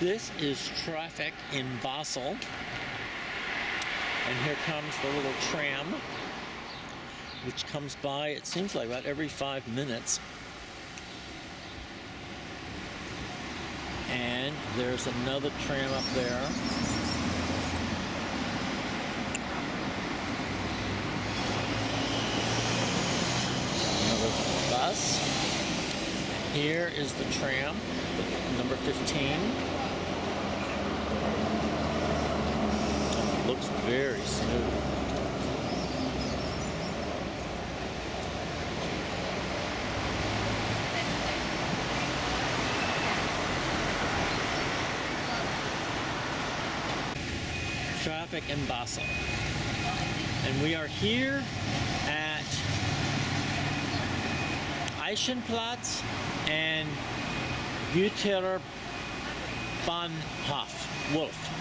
This is traffic in Basel. And here comes the little tram, which comes by, it seems like about every 5 minutes. And there's another tram up there. Another bus. Here is the tram, number 15. It looks very smooth. Traffic in Basel. And we are here at Aeschenplatz and Güterbahnhof Wolf.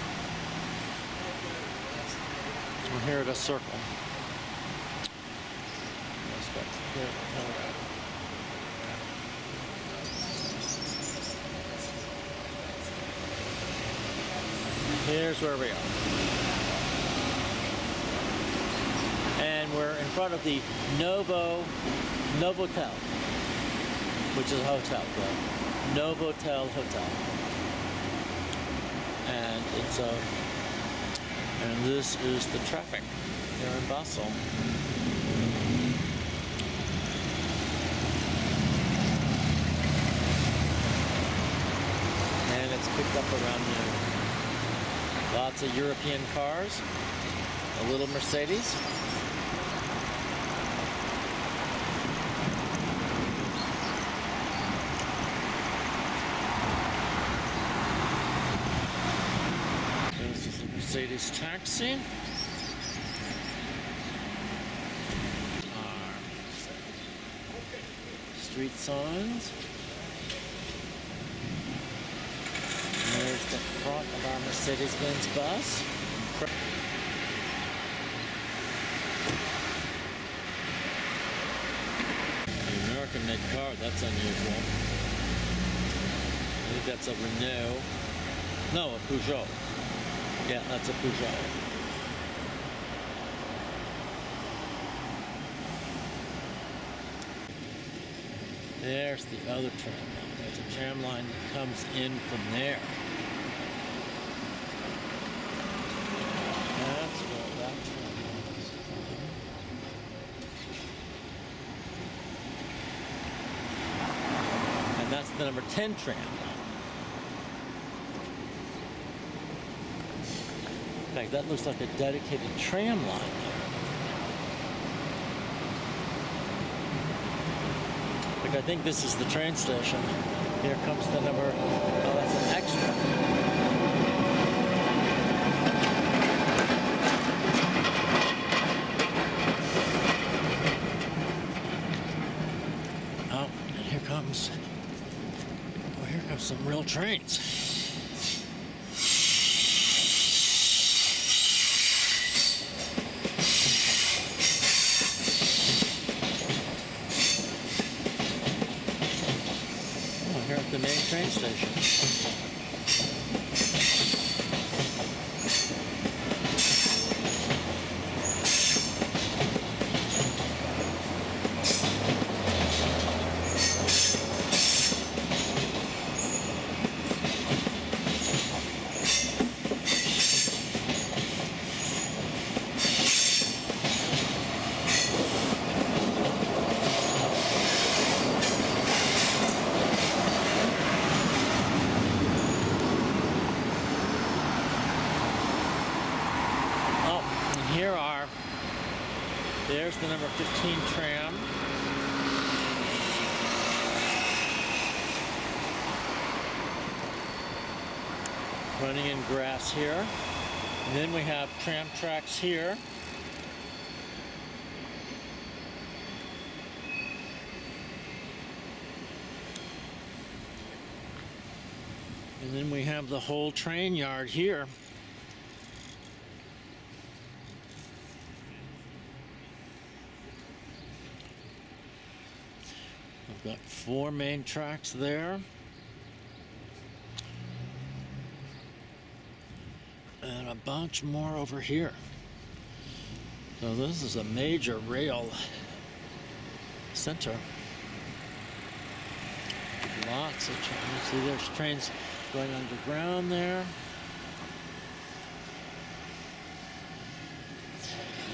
We're here at a circle. Here's where we are. And we're in front of the Novotel, which is a hotel, right? Novotel Hotel. And it's a, and this is the traffic here in Basel. And it's picked up around noon. Lots of European cars, a little Mercedes. This is a Mercedes taxi. Street signs. There's the front of our Mercedes-Benz bus. An American-made car, that's unusual. I think that's a Renault. No, a Peugeot. Yeah, that's a Peugeot. There's the other tram line. There's a tram line that comes in from there. That's the number 10 tram. In fact, that looks like a dedicated tram line there. Like, I think this is the train station. Here comes the number, oh, that's an extra. Some real trains. Oh, here at the main train station. There's the number 15 tram. Running in grass here. And then we have tram tracks here. And then we have the whole train yard here. Got 4 main tracks there. and a bunch more over here. So this is a major rail center. Lots of trains. See, there's trains going underground there.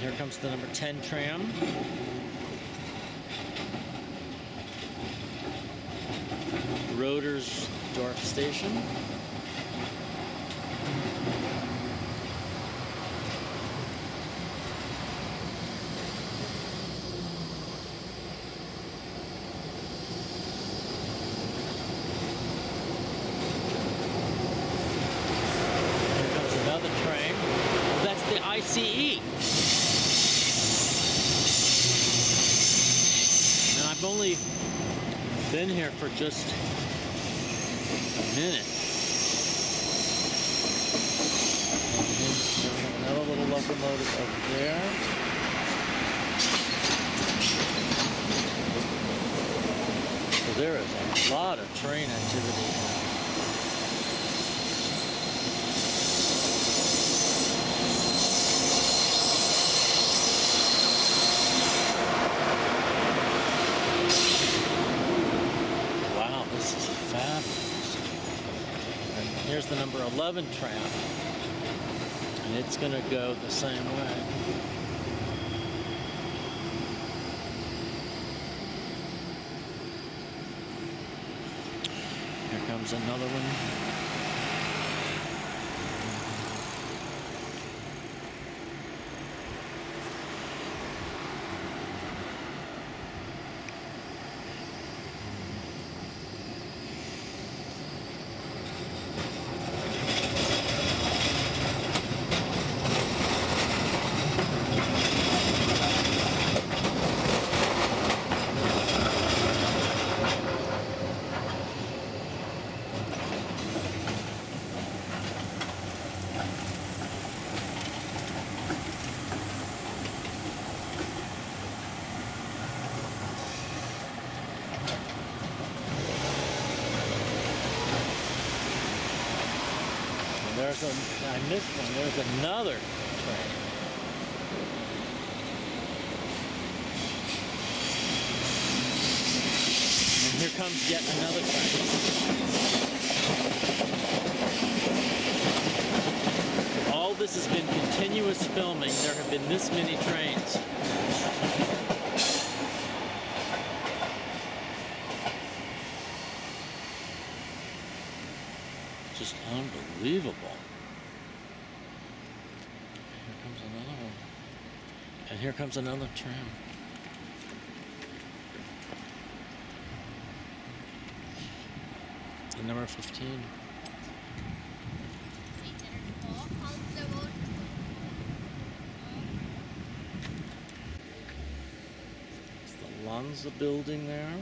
Here comes the number 10 tram. Rotors Dorf Station. ICE. And I've only been here for just a minute. And another little locomotive over there. So there is a lot of train activity. Here's the number 11 tram, and it's going to go the same way. Here comes another one. There's I missed one. There's another train. And here comes yet another train. All this has been continuous filming. There have been this many trains. Just unbelievable. Here comes another one. And here comes another tram. The number 15. It's the Lanza building there.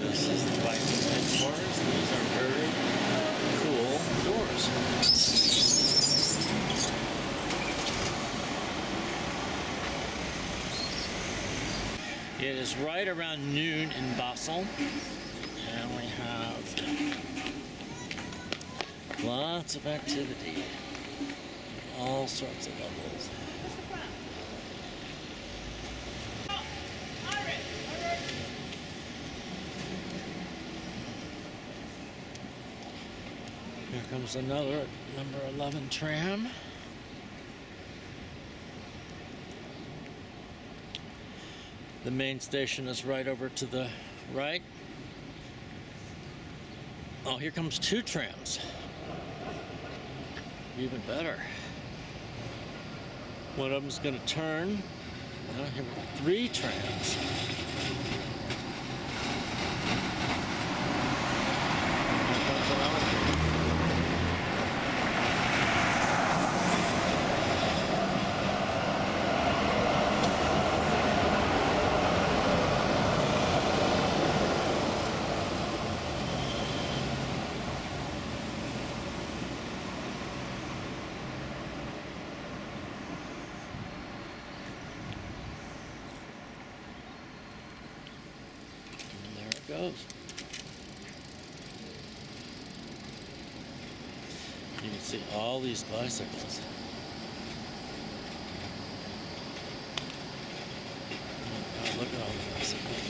This is the white doors. These are very cool doors. It is right around noon in Basel, and we have lots of activity, all sorts of levels. Here comes another number 11 tram. The main station is right over to the right. Oh, here comes two trams. Even better. One of them's going to turn. Now here we have three trams. Here comes another tram. 8. You can see all these bicycles. Oh God, look at all the bicycles.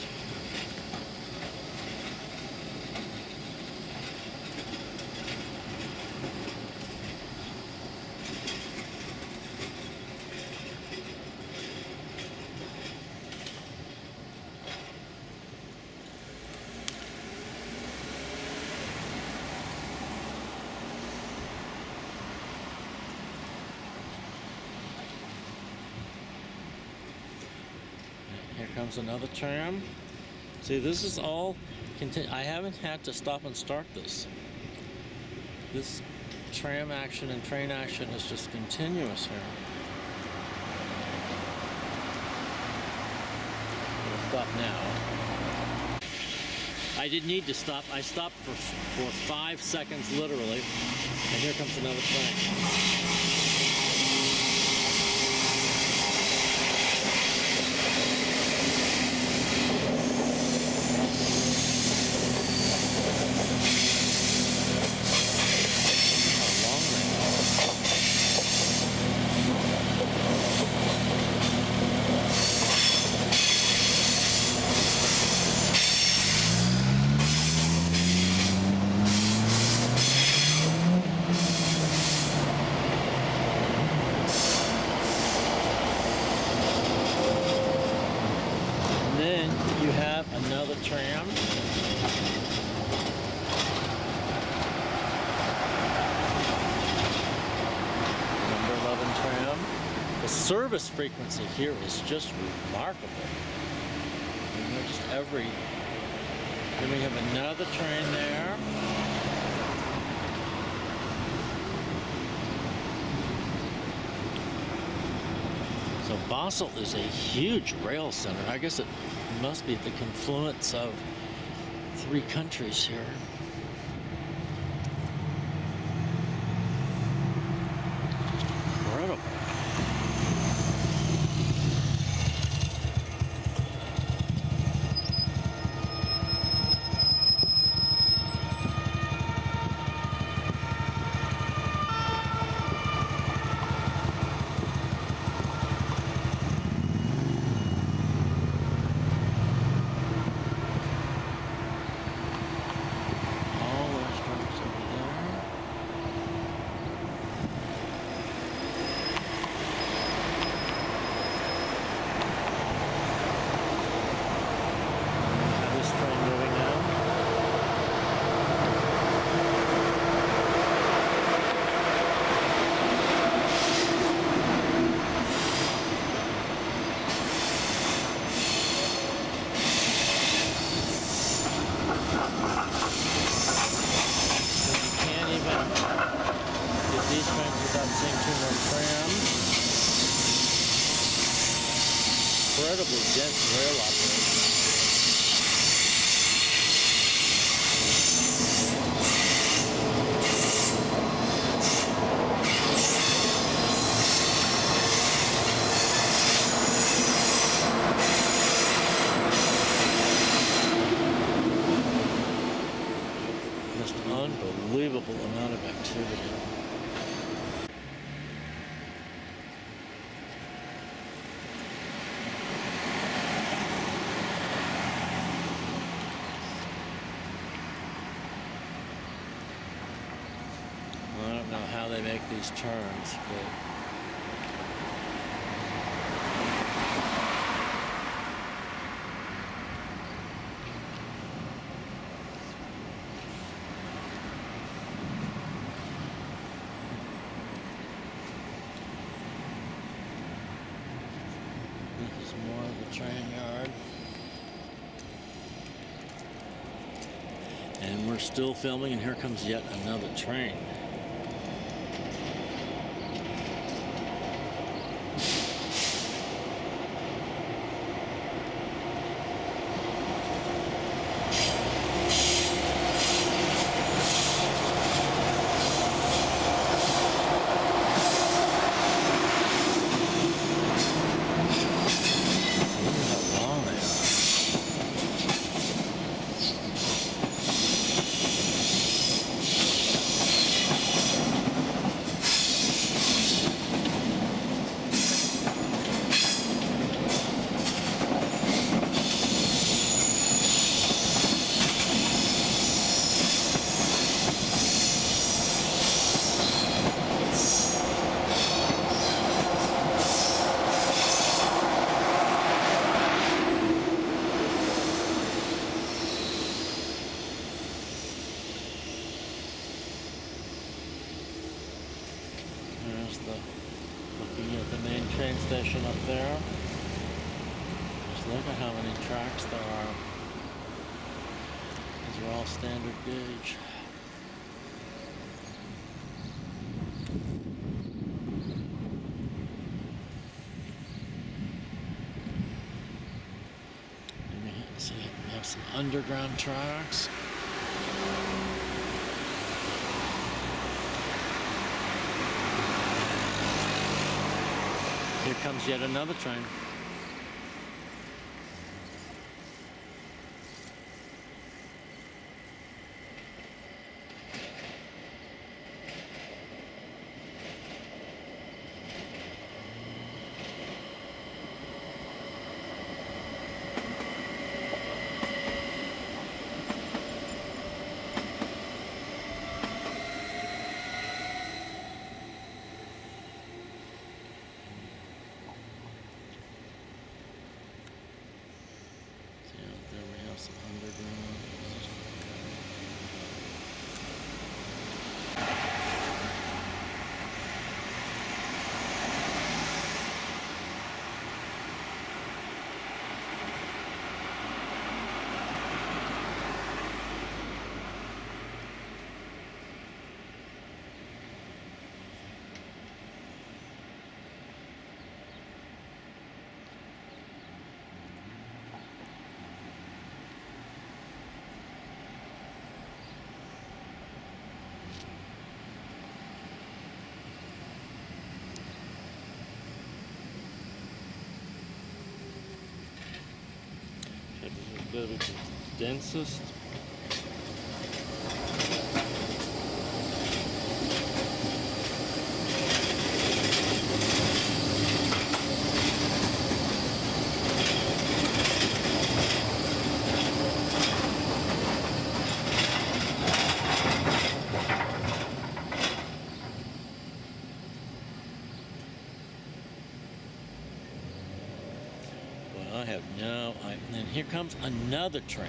Comes another tram. See, this is all I haven't had to stop and start this. This tram action and train action is just continuous here. We'll stop now. I didn't need to stop. I stopped for 5 seconds literally, and here comes another train. Service frequency here is just remarkable. You know, just every. Then we have another train there. So Basel is a huge rail center. I guess it must be at the confluence of three countries here. Incredibly dense rail operation. Just unbelievable amount of activity. These turns, but this is more of the train yard, and we're still filming, and here comes yet another train. There's the, looking at the main train station up there. Just look at how many tracks there are. These are all standard gauge. See, we have some underground tracks. Here comes yet another train. Go to the densest. Here comes another train.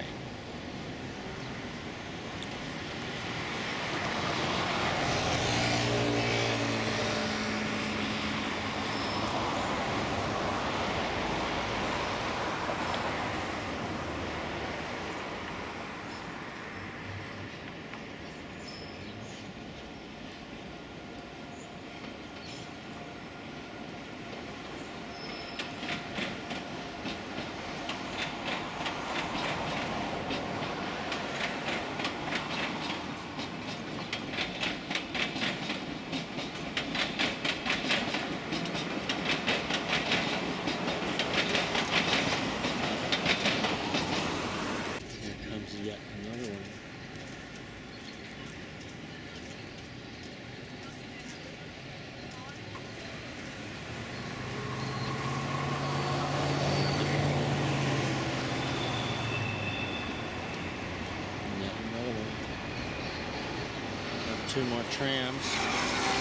Two more trams.